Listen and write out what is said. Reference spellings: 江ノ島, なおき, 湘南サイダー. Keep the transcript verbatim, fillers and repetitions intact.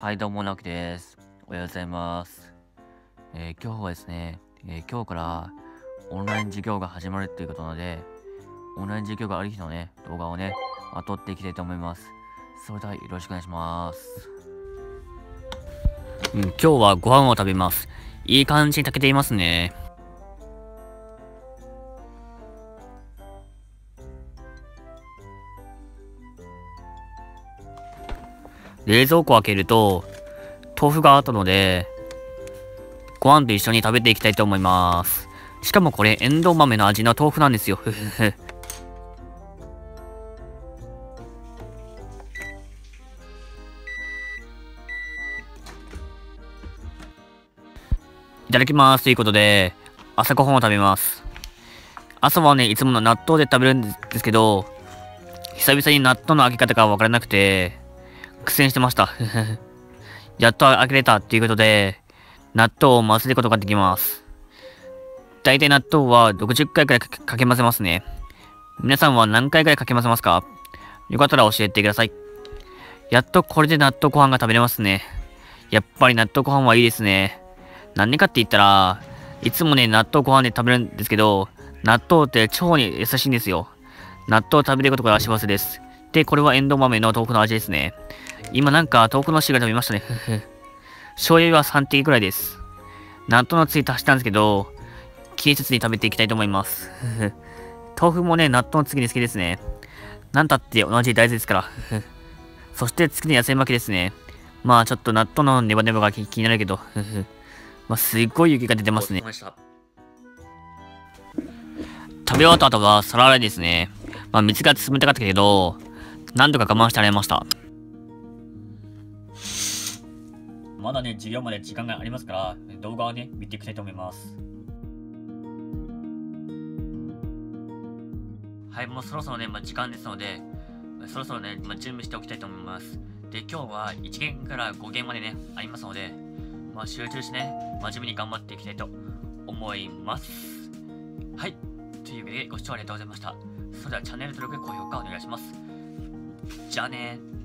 はい、どうも、なおきです。おはようございます。えー、今日はですね、えー、今日からオンライン授業が始まるっていうことなので、オンライン授業がある日のね、動画をね、まあ、撮っていきたいと思います。それではよろしくお願いします。うん、今日はご飯を食べます。いい感じに炊けていますね。冷蔵庫を開けると豆腐があったので、ご飯と一緒に食べていきたいと思います。しかもこれエンドウ豆の味の豆腐なんですよ。ふふふ。いただきますということで、朝ごはんを食べます。朝はね、いつもの納豆で食べるんですけど、久々に納豆の開け方が分からなくて苦戦してました。やっと開けれたっていうことで、納豆を混ぜることができます。大体納豆はろくじゅっかいくらいかけ混ぜますね。皆さんは何回くらいかけ混ぜますか？よかったら教えてください。やっとこれで納豆ご飯が食べれますね。やっぱり納豆ご飯はいいですね。なんでかって言ったら、いつもね、納豆ご飯で食べるんですけど、納豆って腸に優しいんですよ。納豆を食べることが幸せです。で、これはエンドウ豆の豆腐の味ですね。今なんか豆腐の汁が飛びましたね。醤油はさんてきくらいです。納豆のつゆ足したんですけど、気にせずに食べていきたいと思います。豆腐もね、納豆の次に好きですね。なんたって同じ大豆ですから。そして次に野菜巻きですね。まあちょっと納豆のネバネバが気になるけど、まあすっごい雪が出てますね。食べ終わった後は皿洗いですね。まあ水が冷たかったけど、なんとか我慢して洗いました。まだね、授業まで時間がありますから、動画をね、見ていきたいと思います。はい、もうそろそろね、まあ、時間ですので、そろそろね、まあ、準備しておきたいと思います。で、今日はいち限からご限までね、ありますので、まあ、集中してね、真面目に頑張っていきたいと思います。はい、というわけでご視聴ありがとうございました。それではチャンネル登録、高評価お願いします。じゃあねー。